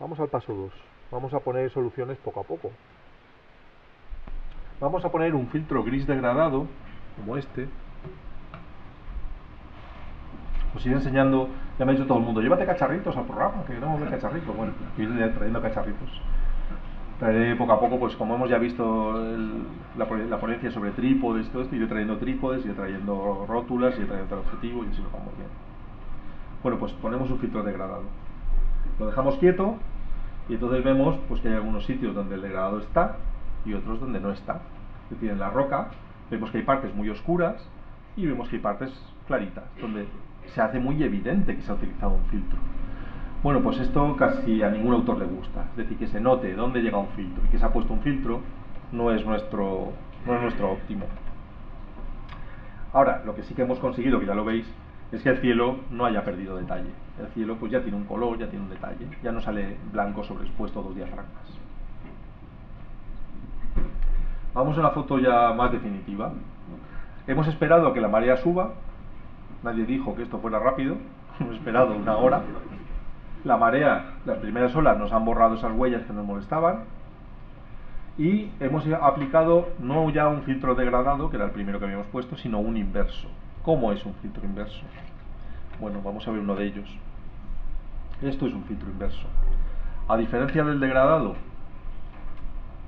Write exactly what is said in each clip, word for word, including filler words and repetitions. Vamos al paso dos. Vamos a poner soluciones poco a poco. Vamos a poner un filtro gris degradado, como este. Os iré enseñando, ya me ha dicho todo el mundo, llévate cacharritos al programa, que no me cacharritos. Bueno, yo iré trayendo cacharritos. Traeré poco a poco, pues como hemos ya visto el, la, la ponencia sobre trípodes, todo esto, iré trayendo trípodes, iré trayendo rótulas, iré trayendo objetivo y así lo vamos bien. Bueno, pues ponemos un filtro degradado. Lo dejamos quieto y entonces vemos pues, que hay algunos sitios donde el degradado está y otros donde no está. Es decir, en la roca vemos que hay partes muy oscuras y vemos que hay partes claritas, donde se hace muy evidente que se ha utilizado un filtro. Bueno, pues esto casi a ningún autor le gusta. Es decir, que se note dónde llega un filtro y que se ha puesto un filtro no es nuestro, no es nuestro óptimo. Ahora, lo que sí que hemos conseguido, que ya lo veis, es que el cielo no haya perdido detalle. El cielo pues ya tiene un color, ya tiene un detalle. Ya no sale blanco sobreexpuesto dos diafragmas. Vamos a una foto ya más definitiva. Hemos esperado a que la marea suba. Nadie dijo que esto fuera rápido. Hemos esperado una hora. La marea, las primeras olas nos han borrado esas huellas que nos molestaban y hemos aplicado no ya un filtro degradado, que era el primero que habíamos puesto, sino un inverso. ¿Cómo es un filtro inverso? Bueno, vamos a ver uno de ellos. Esto es un filtro inverso. A diferencia del degradado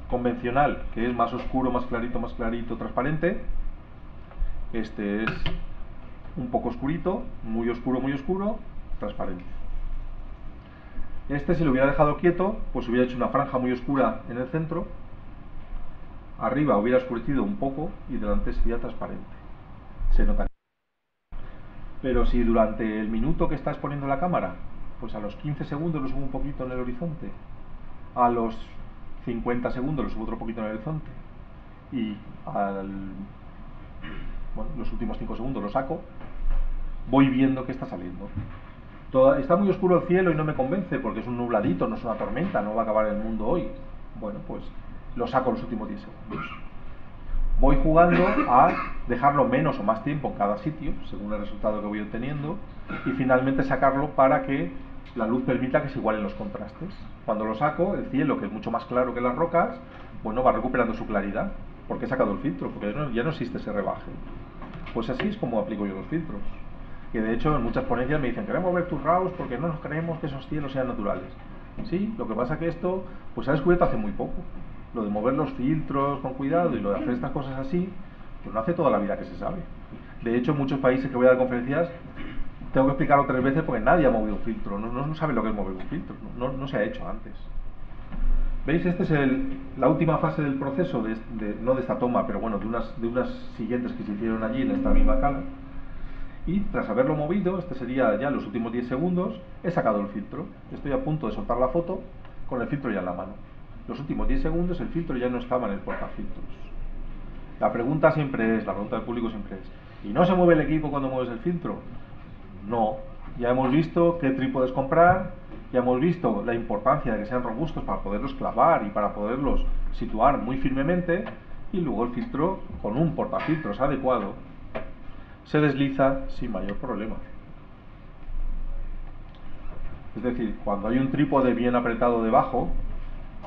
convencional, que es más oscuro, más clarito, más clarito, transparente, este es un poco oscurito, muy oscuro, muy oscuro, transparente. Este, si lo hubiera dejado quieto, pues hubiera hecho una franja muy oscura en el centro. Arriba hubiera oscurecido un poco y delante sería transparente. Se nota. Pero si durante el minuto que estás poniendo la cámara, pues a los quince segundos lo subo un poquito en el horizonte, a los cincuenta segundos lo subo otro poquito en el horizonte y al, bueno, los últimos cinco segundos lo saco, voy viendo que está saliendo. Toda, está muy oscuro el cielo y no me convence porque es un nubladito, no es una tormenta, no va a acabar el mundo hoy. Bueno, pues lo saco los últimos diez segundos. Voy jugando a dejarlo menos o más tiempo en cada sitio, según el resultado que voy obteniendo, y finalmente sacarlo para que la luz permita que se igualen los contrastes. Cuando lo saco, el cielo, que es mucho más claro que las rocas, bueno, va recuperando su claridad, porque he sacado el filtro, porque ya no, ya no existe ese rebaje. Pues así es como aplico yo los filtros. Que de hecho en muchas ponencias me dicen, queremos ver tus raws porque no nos creemos que esos cielos sean naturales. Sí, lo que pasa es que esto pues se ha descubierto hace muy poco. Lo de mover los filtros con cuidado y lo de hacer estas cosas así, pues no hace toda la vida que se sabe. De hecho en muchos países que voy a dar conferencias tengo que explicarlo tres veces porque nadie ha movido un filtro. No, no, no sabe lo que es mover un filtro, no, no se ha hecho antes. ¿Veis? Esta es el, la última fase del proceso, de, de, no de esta toma, pero bueno, de unas, de unas siguientes que se hicieron allí en esta misma cala. Y tras haberlo movido, este sería ya los últimos diez segundos, he sacado el filtro. Estoy a punto de soltar la foto con el filtro ya en la mano. Los últimos diez segundos el filtro ya no estaba en el portafiltros. La pregunta siempre es, la pregunta del público siempre es, ¿y no se mueve el equipo cuando mueves el filtro? No. Ya hemos visto qué trípodes comprar, ya hemos visto la importancia de que sean robustos para poderlos clavar y para poderlos situar muy firmemente, y luego el filtro, con un portafiltros adecuado, se desliza sin mayor problema. Es decir, cuando hay un trípode bien apretado debajo,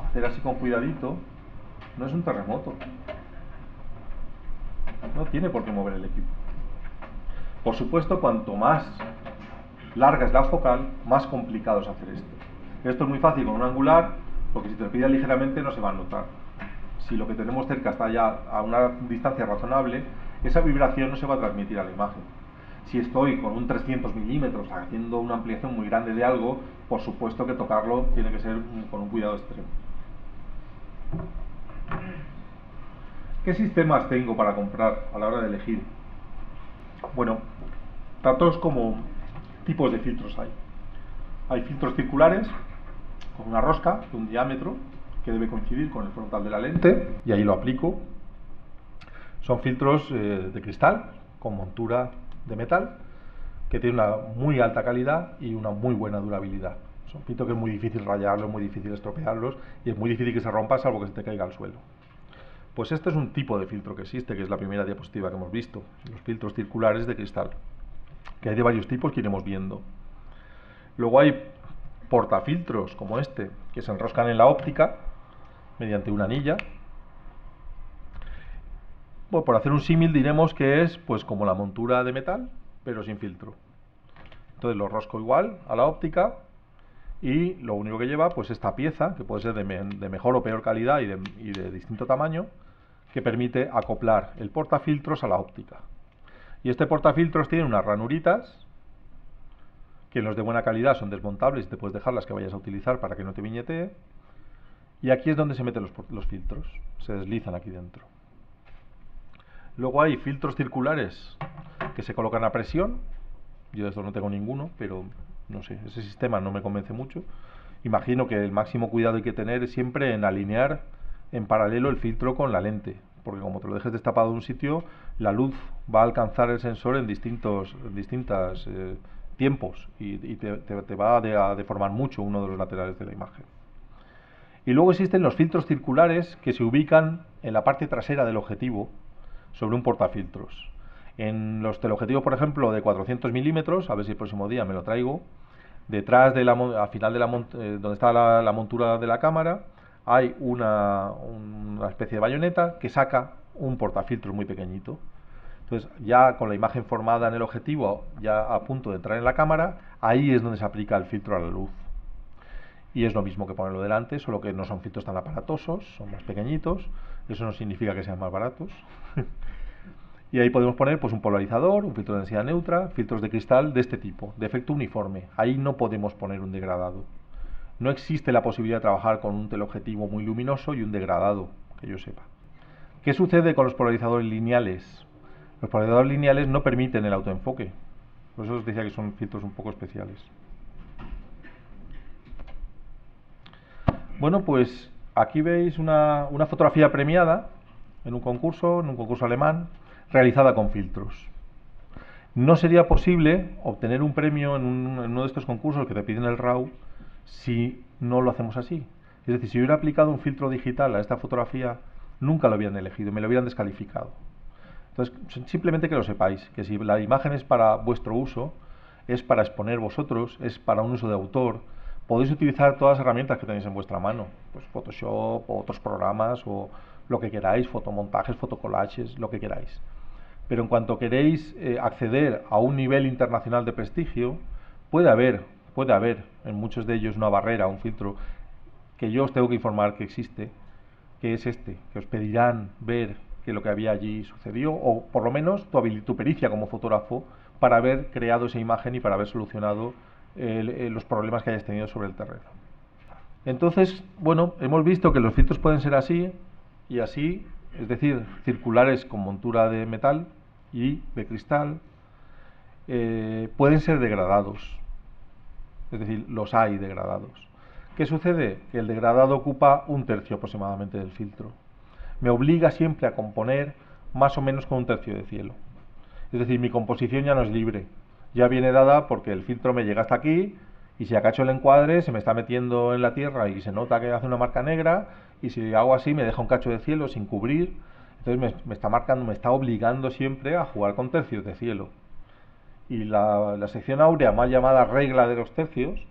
hacer así con cuidadito no es un terremoto. No tiene por qué mover el equipo. Por supuesto, cuanto más larga es la focal, más complicado es hacer esto. Esto es muy fácil con un angular, porque si te lo pide ligeramente no se va a notar. Si lo que tenemos cerca está ya a una distancia razonable, esa vibración no se va a transmitir a la imagen. Si estoy con un trescientos milímetros haciendo una ampliación muy grande de algo, por supuesto que tocarlo tiene que ser con un cuidado extremo. ¿Qué sistemas tengo para comprar a la hora de elegir? Bueno, tantos como tipos de filtros hay. Hay filtros circulares con una rosca de un diámetro que debe coincidir con el frontal de la lente y ahí lo aplico. Son filtros eh, de cristal con montura de metal que tiene una muy alta calidad y una muy buena durabilidad. Son filtros que es muy difícil rayarlos, muy difícil estropearlos y es muy difícil que se rompa salvo que se te caiga al suelo. Pues este es un tipo de filtro que existe, que es la primera diapositiva que hemos visto, los filtros circulares de cristal, que hay de varios tipos que iremos viendo. Luego hay portafiltros como este, que se enroscan en la óptica mediante una anilla. Bueno, por hacer un símil diremos que es pues como la montura de metal, pero sin filtro. Entonces lo rosco igual a la óptica y lo único que lleva pues esta pieza, que puede ser de, me de mejor o peor calidad y de, y de distinto tamaño, que permite acoplar el portafiltros a la óptica. Y este portafiltros tiene unas ranuritas, que los de buena calidad son desmontables y te puedes dejar las que vayas a utilizar para que no te viñetee. Y aquí es donde se meten los, los filtros, se deslizan aquí dentro. Luego hay filtros circulares que se colocan a presión. Yo de estos no tengo ninguno, pero no sé, ese sistema no me convence mucho. Imagino que el máximo cuidado hay que tener es siempre en alinear en paralelo el filtro con la lente, porque como te lo dejes destapado en un sitio, la luz va a alcanzar el sensor en distintos en distintas, eh, tiempos y, y te, te, te va a, de, a deformar mucho uno de los laterales de la imagen. Y luego existen los filtros circulares que se ubican en la parte trasera del objetivo sobre un portafiltros. En los teleobjetivos, por ejemplo, de cuatrocientos milímetros, a ver si el próximo día me lo traigo, detrás de la, al final de la, eh, donde está la, la montura de la cámara, hay una, una especie de bayoneta que saca un portafiltro muy pequeñito. Entonces, ya con la imagen formada en el objetivo, ya a punto de entrar en la cámara, ahí es donde se aplica el filtro a la luz. Y es lo mismo que ponerlo delante, solo que no son filtros tan aparatosos, son más pequeñitos. Eso no significa que sean más baratos. Y ahí podemos poner pues un polarizador, un filtro de densidad neutra, filtros de cristal de este tipo, de efecto uniforme. Ahí no podemos poner un degradado. No existe la posibilidad de trabajar con un teleobjetivo muy luminoso y un degradado, que yo sepa. ¿Qué sucede con los polarizadores lineales? Los polarizadores lineales no permiten el autoenfoque. Por eso os decía que son filtros un poco especiales. Bueno, pues aquí veis una, una fotografía premiada en un concurso, en un concurso alemán, realizada con filtros. No sería posible obtener un premio en, un, en uno de estos concursos que te piden el RAW si no lo hacemos así. Es decir, si hubiera aplicado un filtro digital a esta fotografía, nunca lo habían elegido, me lo hubieran descalificado. Entonces, simplemente que lo sepáis, que si la imagen es para vuestro uso, es para exponer vosotros, es para un uso de autor, podéis utilizar todas las herramientas que tenéis en vuestra mano, pues Photoshop o otros programas o lo que queráis, fotomontajes, fotocolages, lo que queráis. Pero en cuanto queréis eh, acceder a un nivel internacional de prestigio, puede haber, puede haber en muchos de ellos una barrera, un filtro, que yo os tengo que informar que existe, que es este, que os pedirán ver que lo que había allí sucedió, o por lo menos tu, tu pericia como fotógrafo para haber creado esa imagen y para haber solucionado eh, los problemas que hayas tenido sobre el terreno. Entonces, bueno, hemos visto que los filtros pueden ser así y así, es decir, circulares con montura de metal y de cristal, eh, pueden ser degradados, es decir, los hay degradados. ¿Qué sucede? Que el degradado ocupa un tercio aproximadamente del filtro. Me obliga siempre a componer más o menos con un tercio de cielo. Es decir, mi composición ya no es libre, ya viene dada porque el filtro me llega hasta aquí y si acacho el encuadre se me está metiendo en la tierra y se nota que hace una marca negra, y si hago así me deja un cacho de cielo sin cubrir. Entonces me, me está marcando, me está obligando siempre a jugar con tercios de cielo. Y la, la sección áurea, mal llamada regla de los tercios,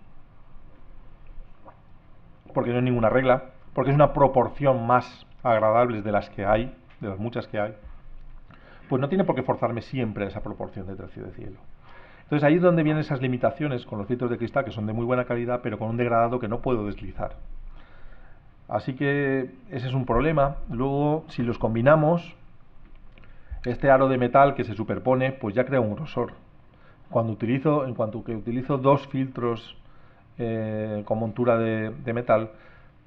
porque no es ninguna regla, porque es una proporción más agradables de las que hay, de las muchas que hay, pues no tiene por qué forzarme siempre a esa proporción de tercio de cielo. Entonces ahí es donde vienen esas limitaciones con los filtros de cristal, que son de muy buena calidad, pero con un degradado que no puedo deslizar. Así que ese es un problema. Luego, si los combinamos, este aro de metal que se superpone, pues ya crea un grosor. Cuando utilizo, en cuanto que utilizo dos filtros eh, con montura de, de metal,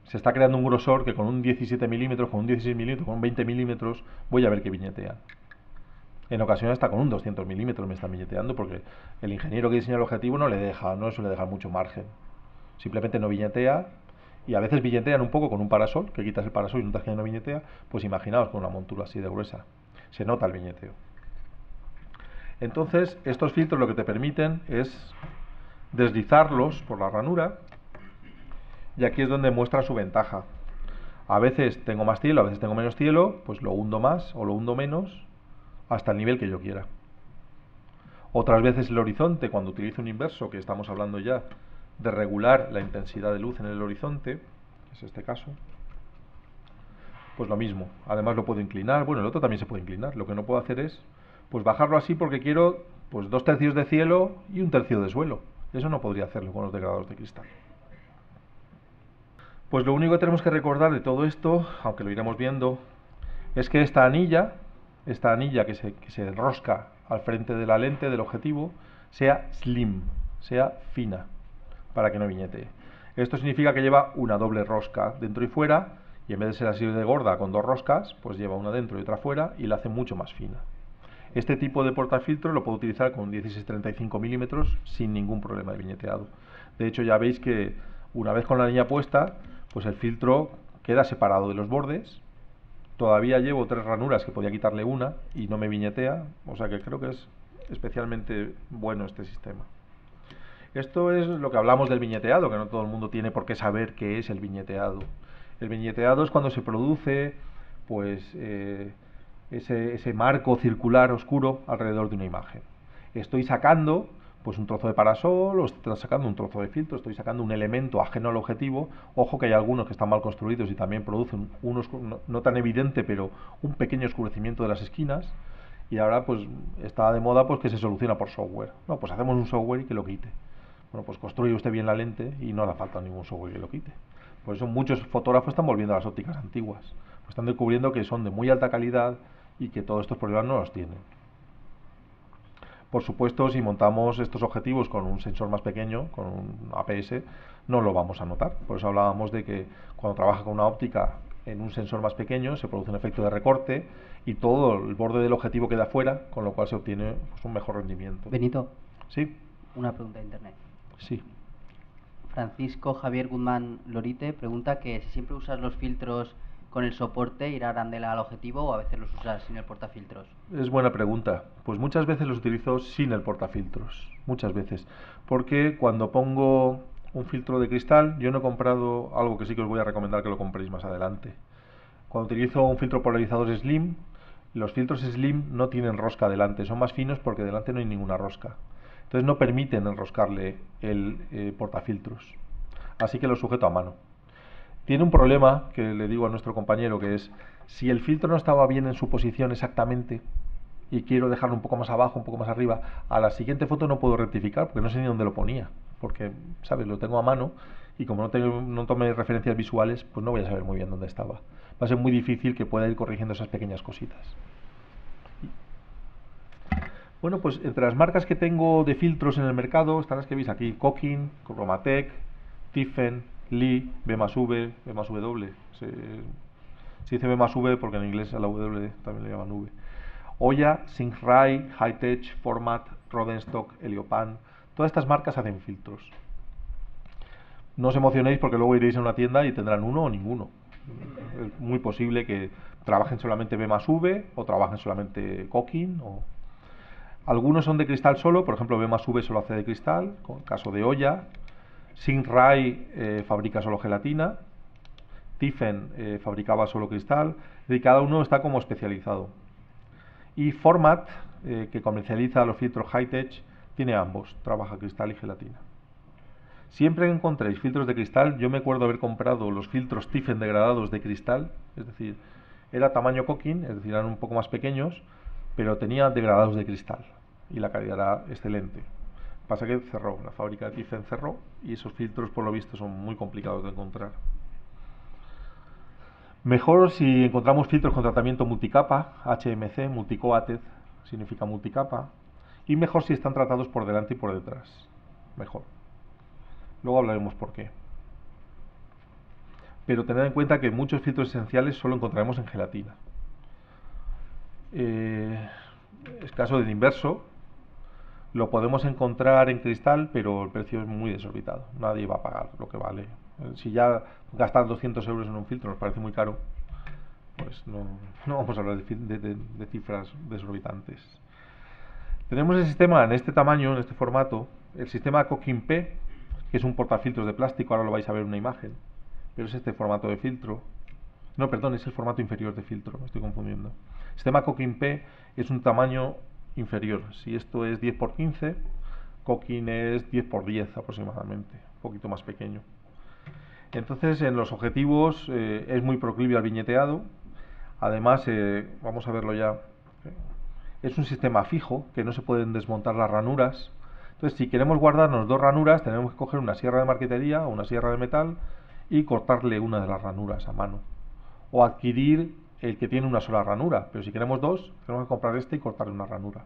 se está creando un grosor que con un diecisiete milímetros, con un dieciséis milímetros, con un veinte milímetros voy a ver que viñetea. En ocasiones hasta con un doscientos milímetros me está viñeteando porque el ingeniero que diseña el objetivo no le deja, no suele dejar mucho margen. Simplemente no viñetea y a veces viñetean un poco con un parasol, que quitas el parasol y notas que no viñetea, pues imaginaos con una montura así de gruesa. Se nota el viñeteo. Entonces estos filtros lo que te permiten es deslizarlos por la ranura. Y aquí es donde muestra su ventaja. A veces tengo más cielo, a veces tengo menos cielo, pues lo hundo más o lo hundo menos hasta el nivel que yo quiera. Otras veces el horizonte, cuando utilizo un inverso, que estamos hablando ya de regular la intensidad de luz en el horizonte, que es este caso, pues lo mismo. Además lo puedo inclinar, bueno, el otro también se puede inclinar. Lo que no puedo hacer es pues bajarlo así porque quiero pues dos tercios de cielo y un tercio de suelo. Eso no podría hacerlo con los degradadores de cristal. Pues lo único que tenemos que recordar de todo esto, aunque lo iremos viendo, es que esta anilla, esta anilla que se, que se enrosca al frente de la lente del objetivo, sea slim, sea fina, para que no viñetee. Esto significa que lleva una doble rosca dentro y fuera, y en vez de ser así de gorda con dos roscas, pues lleva una dentro y otra fuera y la hace mucho más fina. Este tipo de portafiltro lo puedo utilizar con dieciséis a treinta y cinco milímetros sin ningún problema de viñeteado. De hecho, ya veis que una vez con la anilla puesta, pues el filtro queda separado de los bordes. Todavía llevo tres ranuras que podía quitarle una y no me viñetea, o sea que creo que es especialmente bueno este sistema. Esto es lo que hablamos del viñeteado, que no todo el mundo tiene por qué saber qué es el viñeteado. El viñeteado es cuando se produce pues eh, ese, ese marco circular oscuro alrededor de una imagen. Estoy sacando pues un trozo de parasol, o estoy sacando un trozo de filtro, estoy sacando un elemento ajeno al objetivo. Ojo que hay algunos que están mal construidos y también producen unos, no, no tan evidente, pero un pequeño oscurecimiento de las esquinas. Y ahora pues está de moda pues que se soluciona por software. No, pues hacemos un software y que lo quite. Bueno, pues construye usted bien la lente y no le falta ningún software que lo quite. Por eso muchos fotógrafos están volviendo a las ópticas antiguas. Pues están descubriendo que son de muy alta calidad y que todos estos problemas no los tienen. Por supuesto, si montamos estos objetivos con un sensor más pequeño, con un A P S, no lo vamos a notar. Por eso hablábamos de que cuando trabaja con una óptica en un sensor más pequeño se produce un efecto de recorte y todo el borde del objetivo queda fuera, con lo cual se obtiene pues, un mejor rendimiento. Benito. Sí. Una pregunta de internet. Sí. Francisco Javier Guzmán Lorite pregunta que si siempre usas los filtros con el soporte, ir a arandela al objetivo, o a veces los usas sin el portafiltros. Es buena pregunta. Pues muchas veces los utilizo sin el portafiltros. Muchas veces. Porque cuando pongo un filtro de cristal, yo no he comprado algo que sí que os voy a recomendar que lo compréis más adelante. Cuando utilizo un filtro polarizador slim, los filtros slim no tienen rosca delante. Son más finos porque delante no hay ninguna rosca. Entonces no permiten enroscarle el eh, portafiltros. Así que lo sujeto a mano. Tiene un problema, que le digo a nuestro compañero, que es, si el filtro no estaba bien en su posición exactamente, y quiero dejarlo un poco más abajo, un poco más arriba, a la siguiente foto no puedo rectificar, porque no sé ni dónde lo ponía, porque, ¿sabes?, lo tengo a mano, y como no, tengo, no tomé referencias visuales, pues no voy a saber muy bien dónde estaba. Va a ser muy difícil que pueda ir corrigiendo esas pequeñas cositas. Bueno, pues entre las marcas que tengo de filtros en el mercado, están las que veis aquí, Cokin, Chromatec, Tiffen, Lee, B más V, B más W, se, se dice B más V porque en inglés a la W también le llaman V. Hoya, Singh-Ray, Hitech, Format, Rodenstock, Heliopan, todas estas marcas hacen filtros. No os emocionéis porque luego iréis a una tienda y tendrán uno o ninguno. Es muy posible que trabajen solamente B más V o trabajen solamente Cokin. O... Algunos son de cristal solo, por ejemplo B más V solo hace de cristal, con el caso de Hoya. Singh-Ray eh, fabrica solo gelatina, Tiffen eh, fabricaba solo cristal, y cada uno está como especializado. Y Format, eh, que comercializa los filtros Hitech, tiene ambos, trabaja cristal y gelatina. Siempre que encontréis filtros de cristal, yo me acuerdo haber comprado los filtros Tiffen degradados de cristal, es decir, era tamaño Cokin, es decir, eran un poco más pequeños, pero tenía degradados de cristal, y la calidad era excelente. Pasa que cerró, la fábrica de Tiffen cerró y esos filtros por lo visto son muy complicados de encontrar. Mejor si encontramos filtros con tratamiento multicapa, H M C, multicoated, significa multicapa, y mejor si están tratados por delante y por detrás, mejor. Luego hablaremos por qué. Pero tened en cuenta que muchos filtros esenciales solo encontraremos en gelatina. Eh, es caso del inverso. Lo podemos encontrar en cristal, pero el precio es muy desorbitado. Nadie va a pagar lo que vale. Si ya gastar doscientos euros en un filtro nos parece muy caro, pues no, no vamos a hablar de, de, de, de cifras desorbitantes. Tenemos el sistema en este tamaño, en este formato, el sistema Cokin P, que es un portafiltros de plástico, ahora lo vais a ver en una imagen, pero es este formato de filtro. No, perdón, es el formato inferior de filtro, me estoy confundiendo. El sistema Cokin P es un tamaño inferior, si esto es diez por quince, Cokin es diez por diez aproximadamente, un poquito más pequeño. Entonces, en los objetivos eh, es muy proclive al viñeteado. Además, eh, vamos a verlo ya, es un sistema fijo, que no se pueden desmontar las ranuras. Entonces, si queremos guardarnos dos ranuras, tenemos que coger una sierra de marquetería o una sierra de metal y cortarle una de las ranuras a mano. O adquirir el que tiene una sola ranura, pero si queremos dos, tenemos que comprar este y cortarle una ranura.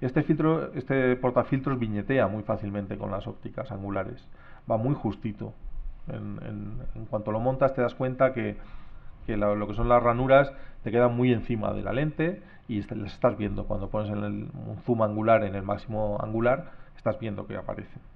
Este filtro, este portafiltros viñetea muy fácilmente con las ópticas angulares. Va muy justito. En, en, en cuanto lo montas, te das cuenta que, que la, lo que son las ranuras te quedan muy encima de la lente y te, las estás viendo. Cuando pones en el, un zoom angular en el máximo angular, estás viendo que aparecen.